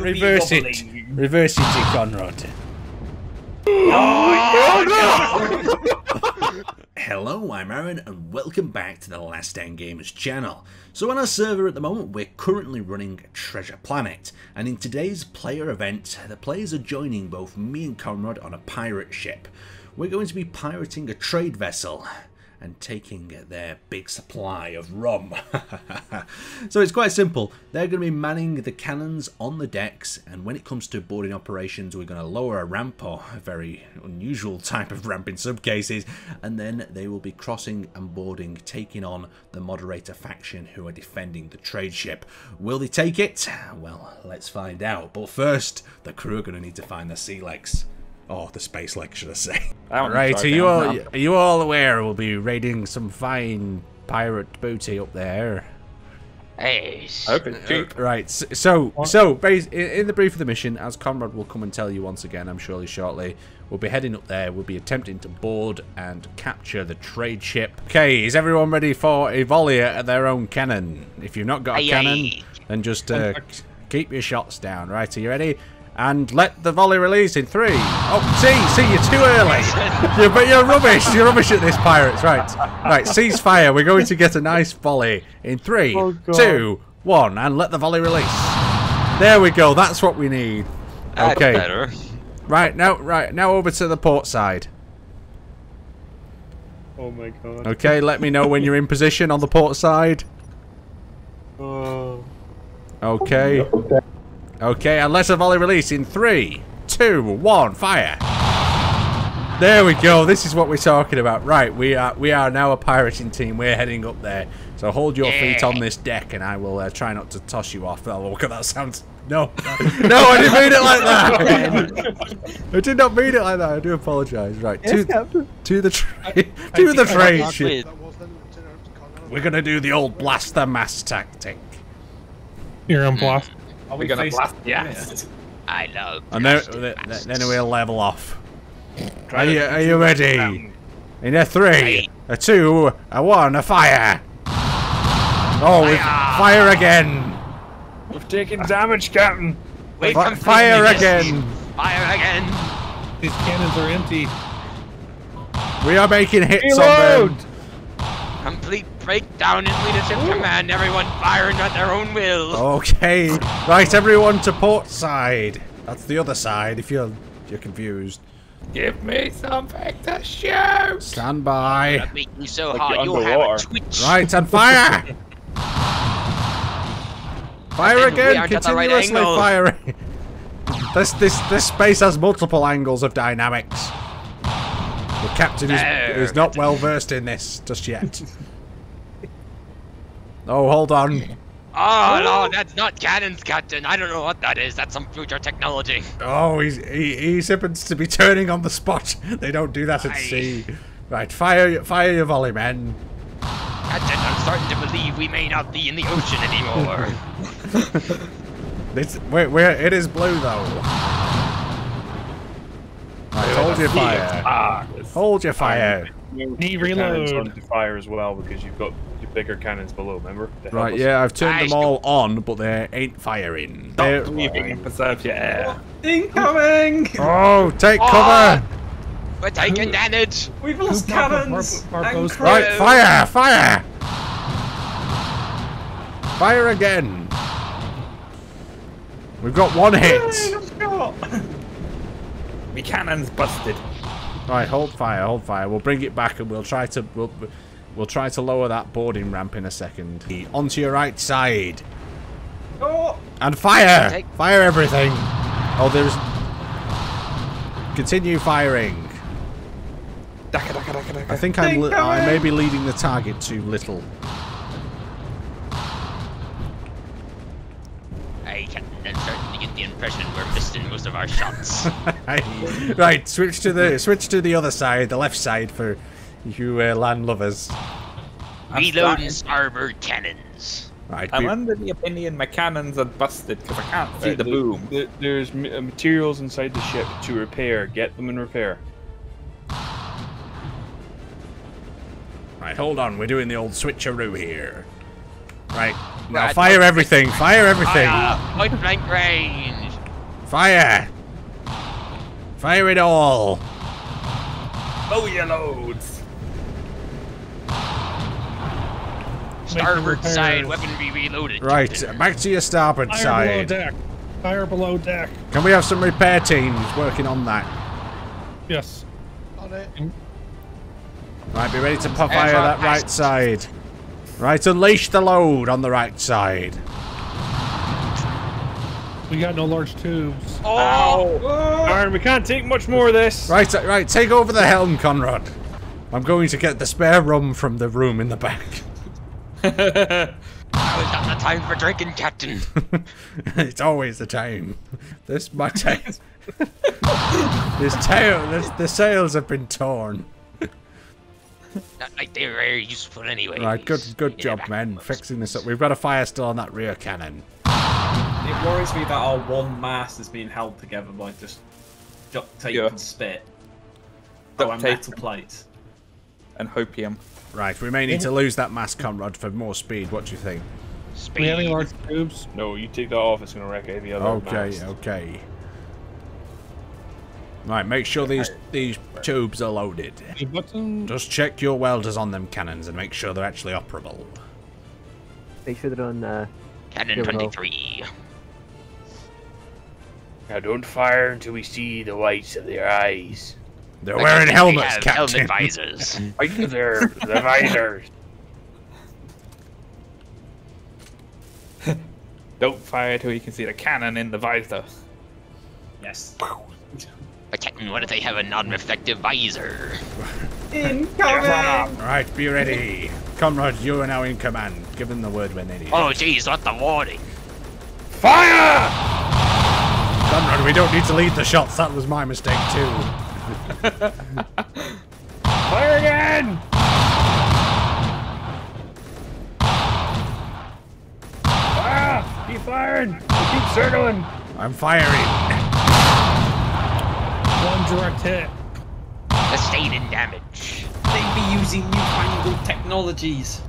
Reverse it. Reverse it, Conrad. Oh, no! Hello, I'm Aaron, and welcome back to the Last Stand Gamers channel. So on our server at the moment, we're currently running Treasure Planet, and in today's player event, the players are joining both me and Conrad on a pirate ship. We're going to be pirating a trade vessel and taking their big supply of rum. So it's quite simple. They're going to be manning the cannons on the decks, and when it comes to boarding operations, we're going to lower a ramp, or a very unusual type of ramp in some cases, and then they will be crossing and boarding, taking on the moderator faction who are defending the trade ship. Will they take it? Well, let's find out. But first, the crew are going to need to find the sea legs. Oh, the space leg, should I say. Right, are you all aware we'll be raiding some fine pirate booty up there? Hey, open cheap. Right, so in the brief of the mission, as Conrad will come and tell you once again, I'm surely shortly, we'll be heading up there, we'll be attempting to board and capture the trade ship. Okay, is everyone ready for a volley at their own cannon? If you've not got a cannon, then just keep your shots down. Right, are you ready? And let the volley release in 3. Oh, see, you're too early. You're rubbish. You're rubbish at this, pirates. Right. Cease fire. We're going to get a nice volley in 3, 2, 1, and let the volley release. There we go. That's what we need. Okay. That's better. Right now, over to the port side. Oh my god. Okay, let me know when you're in position on the port side. Okay. Okay, and let the volley release in 3, 2, 1, fire! There we go, this is what we're talking about. Right, we are now a pirating team, we're heading up there. So hold your feet on this deck and I will try not to toss you off. Oh, look at that sound. No, no, I didn't mean it like that! I did not mean it like that, I do apologise. Right, to the trade ship. We're going to do the old blast the mast tactic. You're on blast. Are we going to blast? Yes. I know. And then we'll level off. Are you ready? In a 3, a 2, a 1, a fire! Oh, fire again! We've taken damage, Captain! Fire again! These cannons are empty. We are making hits on them. Complete breakdown in leadership command. Everyone firing at their own will. Okay, right, everyone to port side. That's the other side. If you're confused. Give me something to shoot. Stand by. That'll make you so hard you'll have a twitch. Right, and fire. Fire again, continuously firing. This space has multiple angles of dynamics. The captain is not well versed in this just yet. Oh, hold on. Oh, no, that's not cannons, Captain. I don't know what that is. That's some future technology. Oh, he happens to be turning on the spot. They don't do that at sea. Right, fire your volley, men. Captain, I'm starting to believe we may not be in the ocean anymore. It is blue, though. Right, hold your fire. Hold your fire. You need reloads on fire as well because you've got your bigger cannons below, remember? Right, yeah, I've turned them all on, but they ain't firing. They're leaving. Preserve your air. Incoming! Oh, take cover! We're taking damage! We've lost cannons! Right, fire! Fire! Fire again! We've got one hit! My cannon's busted. Right, hold fire, hold fire. We'll bring it back and we'll try to lower that boarding ramp in a second. Onto your right side. Oh. And fire! Fire everything. Oh, there's. Continue firing. I think I may be leading the target too little. I'm starting to get the impression we're missing most of our shots. Right, switch to the other side, the left side for you land lovers. Reloading starboard cannons. Right, I'm under the opinion my cannons are busted because I can't see the boom. There's materials inside the ship to repair. Get them in repair. Right, hold on. We're doing the old switcheroo here. Right. Now fire everything! Fire everything! Point blank range! Fire! Fire it all! Oh, your loads! Starboard side, weaponry reloaded. Right, back to your starboard side. Fire below deck. Fire below deck. Can we have some repair teams working on that? Yes. On it. Right, be ready to fire that right side. Right, unleash the load on the right side. We got no large tubes. Oh! Aaron, we can't take much more of this. Right, right, take over the helm, Conrad. I'm going to get the spare rum from the room in the back. It's not the time for drinking, Captain. It's always the time. This my tail. The sails have been torn. Not like they're very useful anyway. Right, good job, men, fixing this up. We've got a fire still on that rear cannon. It worries me that our one mast is being held together by just duct tape and spit. Oh, and metal plates. And hopium. Right, we may need to lose that mast, Conrad, for more speed. What do you think? Speed. We have any large tubes? No, you take that off, it's going to wreck the other mast. Okay. Right, make sure these tubes are loaded. Just check your welders on them cannons and make sure they're actually operable. Make sure they're on Cannon 23. Now don't fire until we see the whites of their eyes. They're wearing helmets, Captain. Helmet visors. I think they're the visors. Don't fire till you can see the cannon in the visor. Yes. Captain, what if they have a non-reflective visor? Incoming! Alright, be ready. Comrade, you are now in command. Give them the word when they need it. Oh jeez, what the warning? Fire! Comrade, we don't need to lead the shots. That was my mistake too. Fire again! Fire! Keep firing! Keep circling! I'm firing. One direct hit. Sustaining damage. They be using newfangled technologies.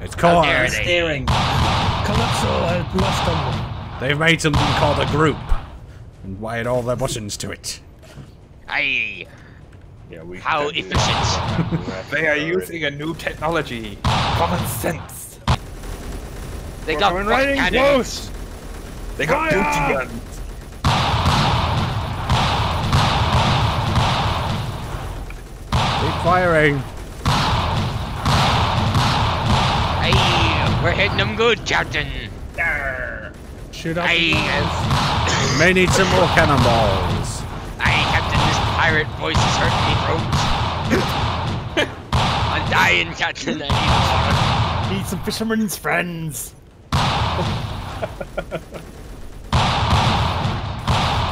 It's called steering. Calypso has lost them. They've made something called a group and wired all their buttons to it. Aye. Yeah, we. How efficient. They are using a new technology. Common sense. They got right close. They got booty guns. Firing. Hey, we're hitting them good, Captain. Shoot up. We may need some more cannonballs. Hey, Captain, this pirate voice is hurting me throat. I'm dying, Captain. I need some fisherman's friends.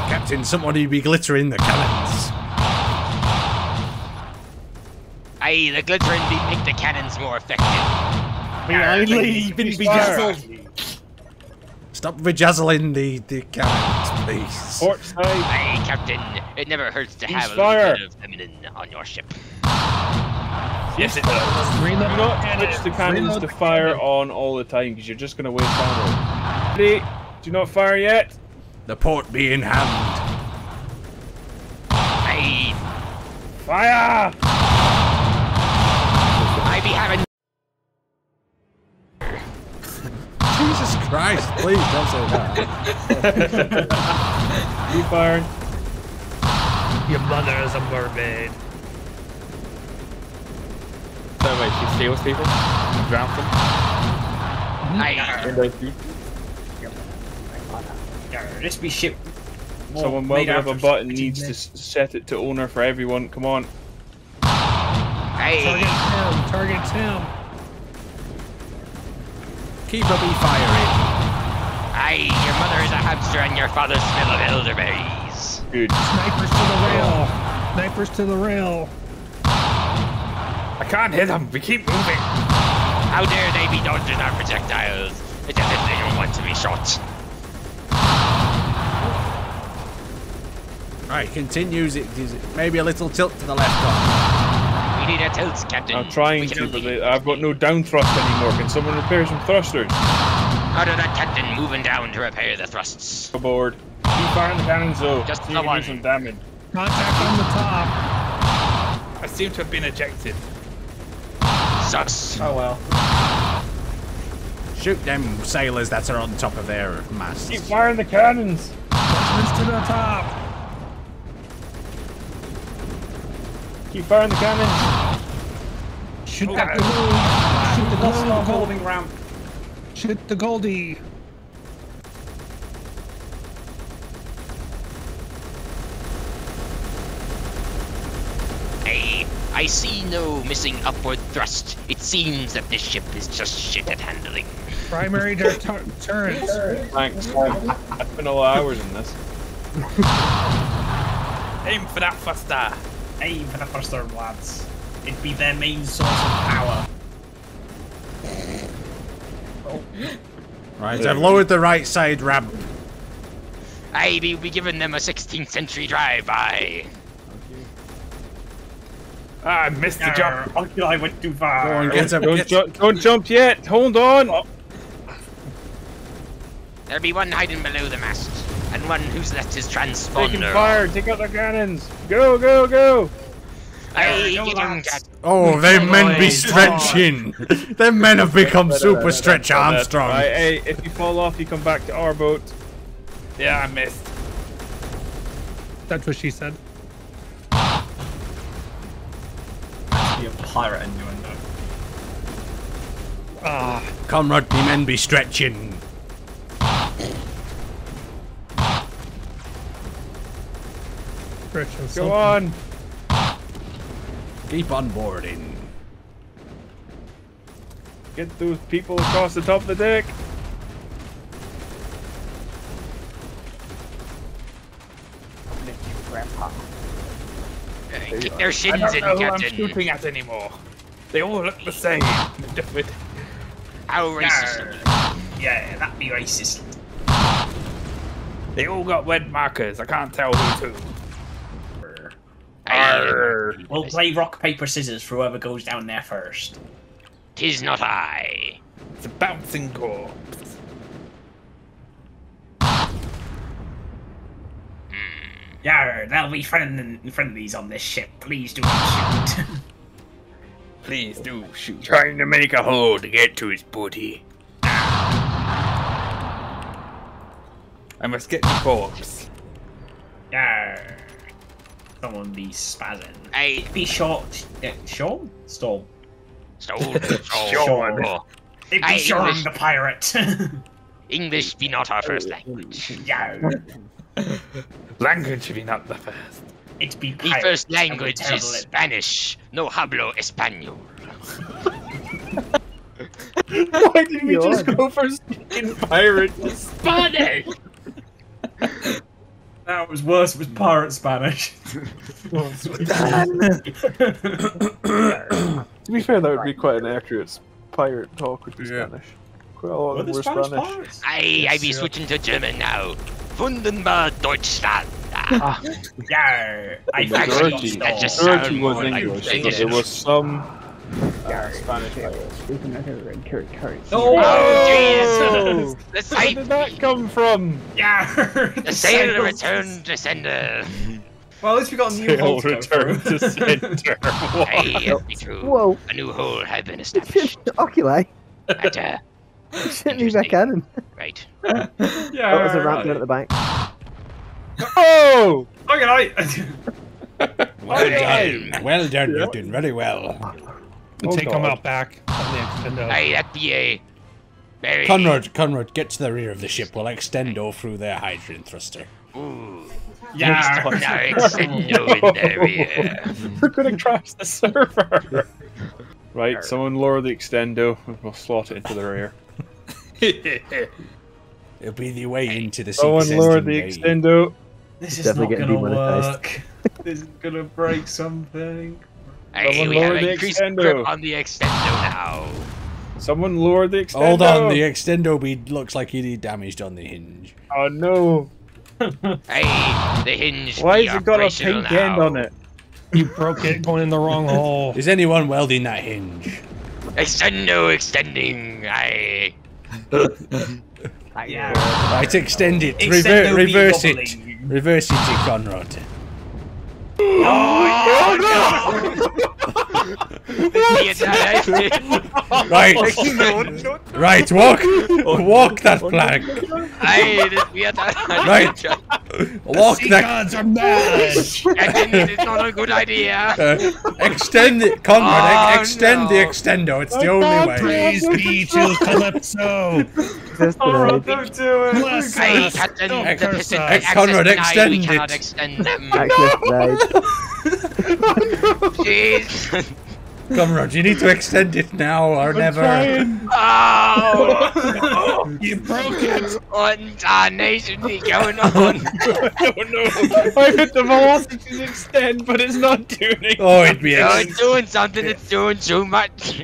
Captain, somebody be glittering the cannons. Aye, the glittering make the cannons more effective. We only been bejazzled. Stop bejazzling the cannons, please. Aye, Captain, it never hurts to have a little bit of feminine on your ship. Yes, it does. Do not switch the cannons to fire on all the time, because you're just going to waste ammo. Ready? Do not fire yet. The port be in hand. Aye. Fire! Jesus Christ, please don't say that. You fired. Your mother is a mermaid. So wait, she steals people? She drowns them? Let's be ship. Someone welded up a button needs to set it to owner for everyone, come on. Hey. Target him. Keep a bee firing. Aye, your mother is a hamster and your father's smell of elderberries. Good. Snipers to the rail. Snipers to the rail. I can't hit them. We keep moving. How dare they be dodging our projectiles? It's as if they don't want to be shot. Right, continues it. Maybe a little tilt to the left. We need a tilt, Captain. I'm trying to, but I've got no down thrust anymore. Can someone repair some thrusters? Out of that, Captain. Moving down to repair the thrusts. Aboard. Keep firing the cannon, so just you can do some damage. Contact on the top. I seem to have been ejected. Sucks. Oh well. Shoot them sailors that are on top of their masts. Keep firing the cannons. Let's to the top. Keep firing the cannons. Shoot that balloon. Shoot the golden holding ramp. Shoot the Goldie. Hey, I see no missing upward thrust. It seems that this ship is just shit at handling. Primary turrets. Thanks. I spent a lot of hours in this. Aim for that thruster. Aim for that thruster, lads. It'd be their main source of power. Right, I've lowered the right side ramp. I will be giving them a 16th century drive-by. Ah, I missed the jump. I went too far. Go on, get up, don't jump yet. Hold on. Oh. There'll be one hiding below the mast, and one who's left his transponder. Taking fire. Take out the cannons. Go, go, go. Oh, them men be stretching. Them men have become super stretch Armstrong. Right, hey, if you fall off, you come back to our boat. Yeah, I missed. That's what she said. Be a pirate innuendo. Ah, comrade, the men be stretching. Go on. Keep on boarding. Get those people across the top of the deck. Lift you, Grandpa. Kick their shins in, Captain. I don't know who I'm shooting at anymore. They all look the same. How racist. Yeah, that'd be racist. They all got red markers. I can't tell who's who. We'll play rock, paper, scissors for whoever goes down there first. Tis not I. It's a bouncing corpse. Yarr, there'll be friendlies on this ship. Please do not shoot. Please do shoot. Trying to make a hole to get to his body. I must get the corpse. Yarr. Someone be spazzing. Hey, be short. Sean? Storm. Sean. It be Sean the pirate. English be not our first language. No. Language be not the first. It be pirate. The first language is Spanish. No hablo español. Why didn't we just go for speaking pirate Spanish? Now it was worse, it was pirate Spanish. To be fair, that would be quite an accurate pirate talk with Spanish. Quite a lot of the Spanish. I be switching to German now. Wunderbar Deutschland. Yeah, I actually that just sounds more like English. It was some Spanish pirates. Oh, Jesus! Where did that come from? Yeah, the sailor returned to sender. Well, at least we got a new hole to return to sender. Hey, it'd be true. Whoa. A new hole had been established. Oculi. Shouldn't use that cannon. Right. Yeah. That was a ramp down at the back. Oh! Okay. Well done. You've done very well. We'll take them out back. Hey, that'd be a very... Conrad, get to the rear of the ship. We'll extend all through their hydrogen thruster. Ooh. Yeah, extendo in the rear. We're gonna crash the server. Right, someone lower the extendo and we'll slot it into the rear. It'll be the way into the sea. Someone lower the extendo. This is not gonna work. This is gonna break something. Hey, we have increased grip on the extendo now. Someone lower the extendo. Hold on, the extendo looks like he did damaged on the hinge. Oh no! Hey, the hinge. Why has it got a pink end on it? You broke it going in the wrong hole. Is anyone welding that hinge? Extendo extending. I. Yeah. Right, extend it. Reverse it to Conrad. Oh, right. Right, walk that plank. Right. Walk that. Cards are mad. It's not a good idea. Extend it, Conrad. Extend the extendo. It's the only way. Praise be to Calypso. Conrad, don't do it. Bless us. Conrad, extend it. We cannot extend them. Jeez. Conrad, you need to extend it now or never. Oh, you broke it! What is going on? I don't know. I hit the velocity to extend, but it's not doing it. Oh, it'd be excellent. It's doing something. It's doing too much.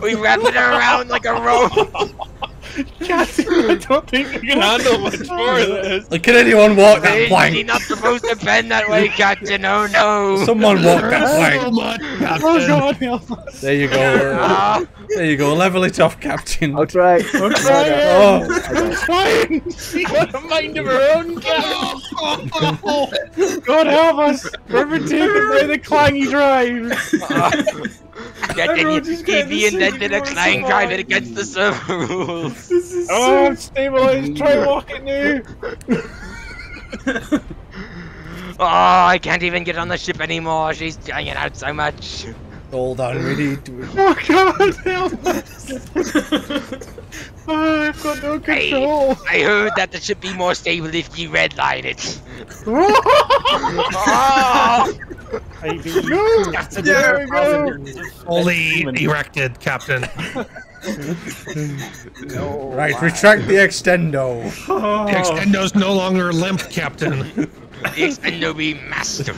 We wrapped it around like a rope. I don't think we can handle much more of this. Like, can anyone walk that plank? You're not supposed to bend that way, Captain. Oh no! Someone walk that plank. So much, Captain. Oh God, help us. There you go. There you go. Level it off, Captain. I'll try. I'm trying. Oh. I'm trying. She's got a mind of her own, Captain. God help us. We're taken by the clangy drive. He invented a clang drive against the server rules. This is so stabilized. Try walking now. Oh, I can't even get on the ship anymore. She's hanging out so much. Hold on, we need to. Oh God, help us! Oh, I've got no control. I heard that the ship be more stable if you redline it. Oh. Captain, there we go. Fully erected, Captain. No, right, retract the extendo. Oh. The extendo's no longer limp, Captain. The extendo be master.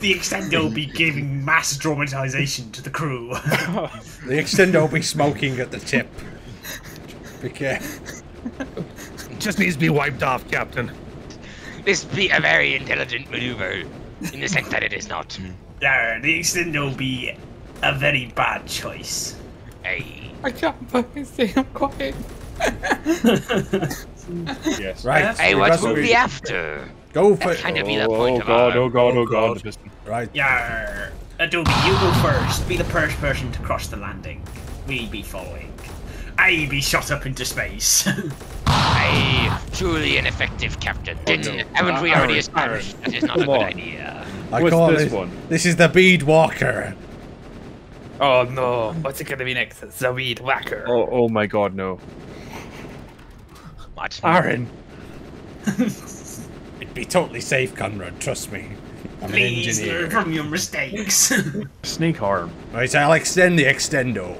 The extendo be giving mass traumatization to the crew. The extendo be smoking at the tip. Be careful. It just needs to be wiped off, Captain. This be a very intelligent maneuver. In the sense that it is not. Yeah, the extendo will be a very bad choice. Hey. I can't fucking see, I'm quiet. Yes. Right. Hey, what will be after? Go for it. Oh God, oh God, oh God. Right. Yeah. Adobe, you go first. Be the first person to cross the landing. We'll be following. I be shot up into space. I truly ineffective, Captain. Haven't we already established that is not a good idea? I call this one. This is the bead walker. Oh no! What's it gonna be next? It's the bead whacker. Oh my God, no! What? Aaron. It'd be totally safe, Conrad. Trust me. I'm Please an engineer. Learn from your mistakes. Sneak harm. Right, I'll extend the extendo.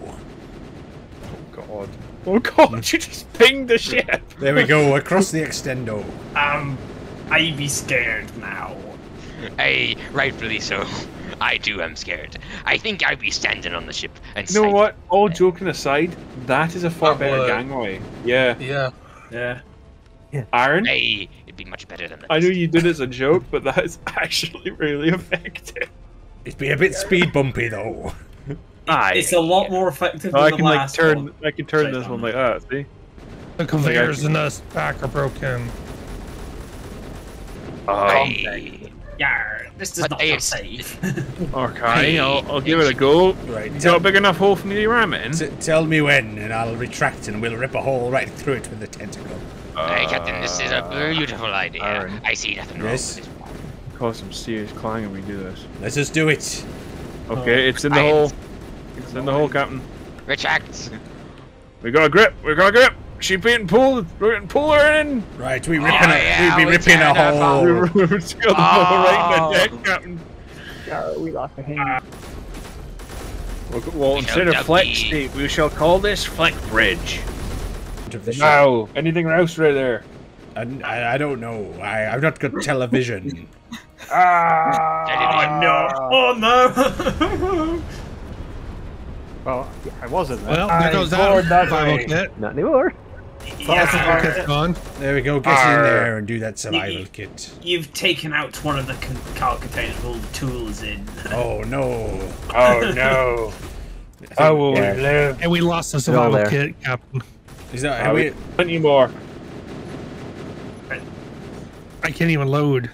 Oh God, you just pinged the ship! There we go, across the extendo. I be scared now. Hey, rightfully so. I too am scared. I think I'd be standing on the ship and You know what? All joking aside, that is a far better gangway. Yeah. Yeah. Yeah. Aaron? Hey, it'd be much better than that. I know you did it as a joke, but that is actually really effective. It'd be a bit speed bumpy though. It's a lot more effective than the last one. I can turn this one like that, see? The conveyors in this pack are broken. Yeah, this is not safe. Okay, I'll give it a go. Right. Is that a big enough hole for me to ram it in? Tell me when, and I'll retract and we'll rip a hole right through it with the tentacle. Hey, Captain, this is a beautiful idea. I see nothing wrong with this one. Cause some serious clang when we do this. Let's just do it. Okay, it's in the hole. It's in the hole, Captain. Retract. We got a grip. We got a grip. She's being pulled. We're going to pull her in. Right, we ripping. We ripping a hole. We're just going to right in the deck, Captain. Yeah, we lost a hand. Well, instead of flex tape, we shall call this flex bridge. Now, anything else right there? I don't know. I've not got television. Oh no! Oh no! Well, I wasn't there. Well, there goes that survival kit. Not anymore. Survival kit's gone. There we go, get in there and do that survival kit. You've taken out one of the cargo containers with all the tools in. Oh no. Oh no. I will live. And we lost the survival kit, Captain. He's not. We don't need more. I can't even load.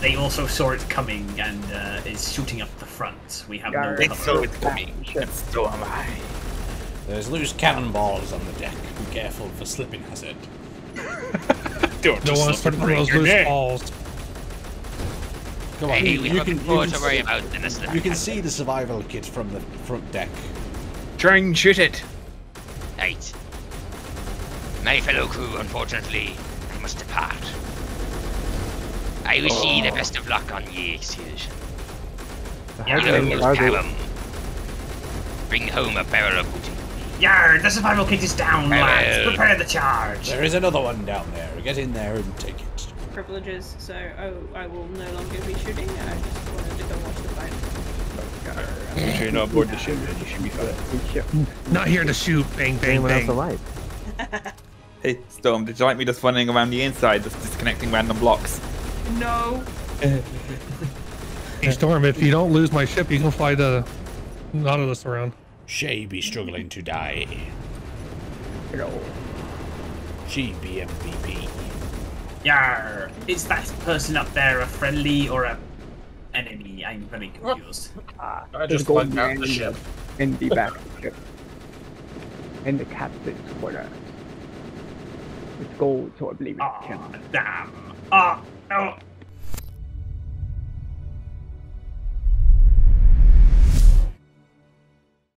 They also saw it coming and is shooting up the front. We have no. They saw it coming. So am I. There's loose cannonballs on the deck. Be careful for slipping hazard. Don't want to slip on those loose balls. Come on, hey, you can see the survival kit from the front deck. Try and shoot it. Night. My fellow crew, unfortunately, I must depart. I wish ye the best of luck on ye excursion. Bring home a barrel of booty. Yarr, the survival kit is down, lads. Prepare the charge. There is another one down there. Get in there and take it. Privileges, so I will no longer be shooting. I just wanted to go watch the fight. So you're not aboard the ship, you should be fine. Not here to shoot. Bang, bang, bang. Alive. Hey, Storm, did you like me just running around the inside, just disconnecting random blocks? No. Hey, Storm, if you don't lose my ship, you can fly the Nautilus around. She be struggling to die. GBMVP. Yarr! Is that person up there a friendly or a enemy? I'm very confused. I just going down the ship. In the back of the ship. In the captain's quarter. It's gold, so I believe it's him. Damn. Oh, no.